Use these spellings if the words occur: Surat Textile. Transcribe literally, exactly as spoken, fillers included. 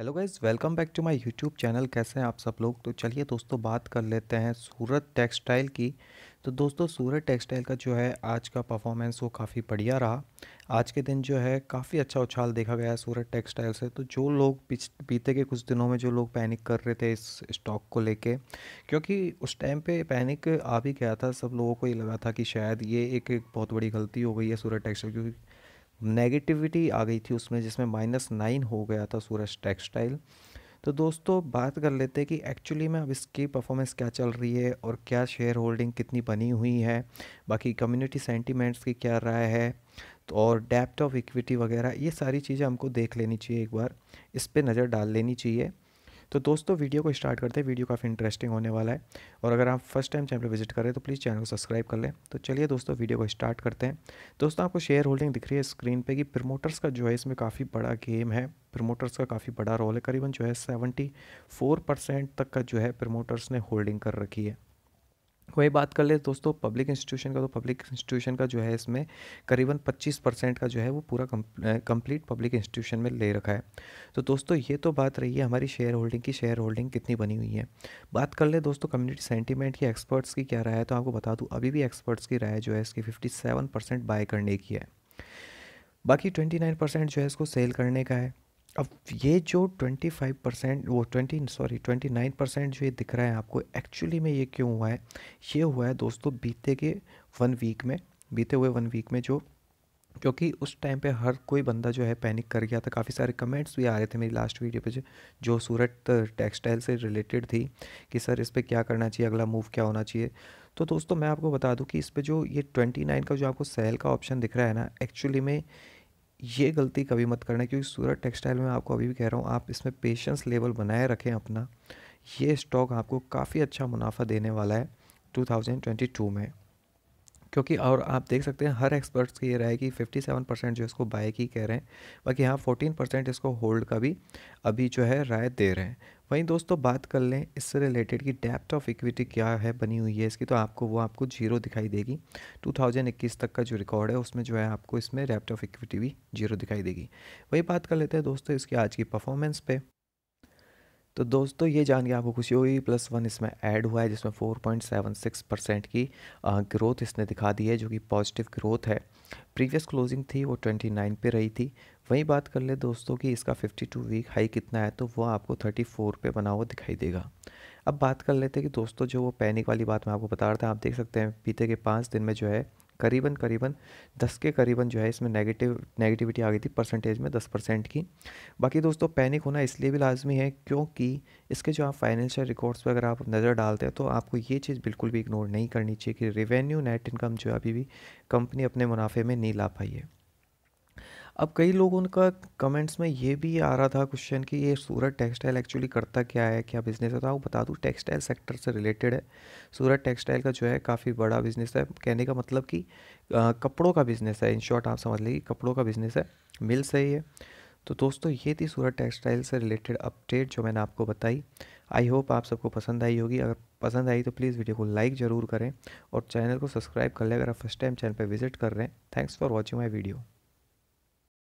Hello guys, welcome back to my YouTube channel. कैसे हैं आप सब लोग। तो चलिए दोस्तों बात कर लेते हैं सूरत टेक्सटाइल की। तो दोस्तों सूरत टेक्सटाइल का जो है आज का परफॉर्मेंस वो काफ़ी बढ़िया रहा। आज के दिन जो है काफ़ी अच्छा उछाल देखा गया है सूरत टेक्सटाइल से। तो जो लोग बीते के कुछ दिनों में जो लोग पैनिक कर रहे थे इस स्टॉक को लेके, क्योंकि उस टाइम पे पैनिक आ भी गया था, सब लोगों को ये लगा था कि शायद ये एक, एक बहुत बड़ी गलती हो गई है सूरत टेक्सटाइल, क्योंकि नेगेटिविटी आ गई थी उसमें, जिसमें माइनस नाइन हो गया था सूरत टेक्सटाइल। तो दोस्तों बात कर लेते हैं कि एक्चुअली में अब इसकी परफॉर्मेंस क्या चल रही है और क्या शेयर होल्डिंग कितनी बनी हुई है, बाकी कम्युनिटी सेंटिमेंट्स की क्या राय है, तो और डेप्थ ऑफ इक्विटी वगैरह ये सारी चीज़ें हमको देख लेनी चाहिए, एक बार इस पर नज़र डाल लेनी चाहिए। तो दोस्तों वीडियो को स्टार्ट करते हैं, वीडियो काफ़ी इंटरेस्टिंग होने वाला है। और अगर आप फर्स्ट टाइम चैनल पर विजिट कर रहे हैं तो प्लीज़ चैनल को सब्सक्राइब कर लें। तो चलिए दोस्तों वीडियो को स्टार्ट करते हैं। दोस्तों आपको शेयर होल्डिंग दिख रही है स्क्रीन पे कि प्रमोटर्स का जो है इसमें काफ़ी बड़ा गेम है, प्रमोटर्स का काफ़ी बड़ा रोल है। करीबन जो है सेवेंटी फोर परसेंट तक का जो है प्रमोटर्स ने होल्डिंग कर रखी है। वही बात कर ले दोस्तों पब्लिक इंस्टीट्यूशन का, तो पब्लिक इंस्टीट्यूशन का जो है इसमें करीबन पच्चीस परसेंट का जो है वो पूरा कंप्लीट पब्लिक इंस्टीट्यूशन में ले रखा है। तो दोस्तों ये तो बात रही है हमारी शेयर होल्डिंग की, शेयर होल्डिंग कितनी बनी हुई है। बात कर ले दोस्तों कम्युनिटी सेंटीमेंट की, एक्सपर्ट्स की क्या राय है। तो आपको बता दूँ अभी भी एक्सपर्ट्स की राय जो है इसकी फिफ्टी सेवन परसेंट बाय करने की है, बाकी ट्वेंटी नाइन परसेंट जो है इसको सेल करने का है। अब ये जो पच्चीस परसेंट वो बीस सॉरी उनतीस परसेंट जो ये दिख रहा है आपको, एक्चुअली में ये क्यों हुआ है, ये हुआ है दोस्तों बीते के वन वीक में, बीते हुए वन वीक में जो, क्योंकि उस टाइम पे हर कोई बंदा जो है पैनिक कर गया था। काफ़ी सारे कमेंट्स भी आ रहे थे मेरी लास्ट वीडियो पे जो सूरत टेक्सटाइल से रिलेटेड थी कि सर इस पर क्या करना चाहिए, अगला मूव क्या होना चाहिए। तो दोस्तों मैं आपको बता दूँ कि इस पर जो ये ट्वेंटी नाइन का जो आपको सेल का ऑप्शन दिख रहा है ना, एक्चुअली में ये गलती कभी मत करना, क्योंकि सूरत टेक्सटाइल में आपको अभी भी कह रहा हूँ आप इसमें पेशेंस लेवल बनाए रखें अपना। ये स्टॉक आपको काफ़ी अच्छा मुनाफा देने वाला है दो हज़ार बाईस में, क्योंकि और आप देख सकते हैं हर एक्सपर्ट्स की ये राय कि सत्तावन परसेंट जो इसको बाय की कह रहे हैं, बाकी यहाँ चौदह परसेंट इसको होल्ड का भी अभी जो है राय दे रहे हैं। वहीं दोस्तों बात कर लें इससे रिलेटेड कि डेप्थ ऑफ इक्विटी क्या है बनी हुई है इसकी, तो आपको वो आपको जीरो दिखाई देगी। दो हज़ार इक्कीस तक का जो रिकॉर्ड है उसमें जो है आपको इसमें डेप्थ ऑफ इक्विटी भी जीरो दिखाई देगी। वही बात कर लेते हैं दोस्तों इसकी आज की परफॉर्मेंस पे। तो दोस्तों ये जान के आपको खुशी हुई, प्लस वन इसमें ऐड हुआ है, जिसमें चार पॉइंट सात छह परसेंट की ग्रोथ इसने दिखा दी है, जो कि पॉजिटिव ग्रोथ है। प्रीवियस क्लोजिंग थी वो उनतीस पे रही थी। वहीं बात कर ले दोस्तों कि इसका बावन वीक हाई कितना है, तो वो आपको चौंतीस पे बना हुआ दिखाई देगा। अब बात कर लेते हैं कि दोस्तों जो वो पैनिक वाली बात मैं आपको बता रहा था, आप देख सकते हैं बीते के पाँच दिन में जो है करीबन करीबन दस के करीबन जो है इसमें नेगेटिव नेगेटिविटी आ गई थी परसेंटेज में दस परसेंट की। बाकी दोस्तों पैनिक होना इसलिए भी लाजमी है क्योंकि इसके जो आप फाइनेंशियल रिकॉर्ड्स पर अगर आप नज़र डालते हैं तो आपको ये चीज़ बिल्कुल भी इग्नोर नहीं करनी चाहिए कि रेवेन्यू नेट इनकम जो अभी भी कंपनी अपने मुनाफे में नहीं ला पाई है। अब कई लोगों का कमेंट्स में ये भी आ रहा था क्वेश्चन कि ये सूरत टेक्सटाइल एक्चुअली करता क्या है, क्या बिज़नेस है। तो आपको बता दूँ टेक्सटाइल सेक्टर से रिलेटेड है, सूरत टेक्सटाइल का जो है काफ़ी बड़ा बिज़नेस है। कहने का मतलब कि आ, कपड़ों का बिज़नेस है, इन शॉर्ट आप समझ लीजिए कपड़ों का बिज़नेस है, मिल सही है। तो दोस्तों ये थी सूरत टेक्सटाइल से रिलेटेड अपडेट जो मैंने आपको बताई। आई होप आप सबको पसंद आई होगी। अगर पसंद आई तो प्लीज़ वीडियो को लाइक ज़रूर करें और चैनल को सब्सक्राइब कर लें अगर आप फर्स्ट टाइम चैनल पर विजिट कर रहे हैं। Thanks for watching my video.